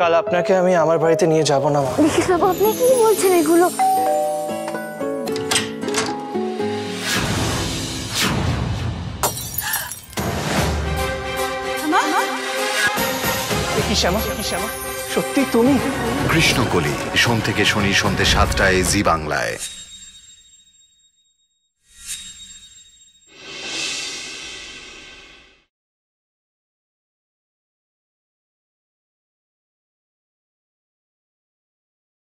कल আপনাকে আমি আমার বাড়িতে নিয়ে যাব না মা। কৃষ্ণা বাবা আপনি কি বলছেন এগুলো? কি শ্যামা সত্যি তুমি? কৃষ্ণকলি সোম থেকে শনি সন্ধ্যে 7টায় জি বাংলায়।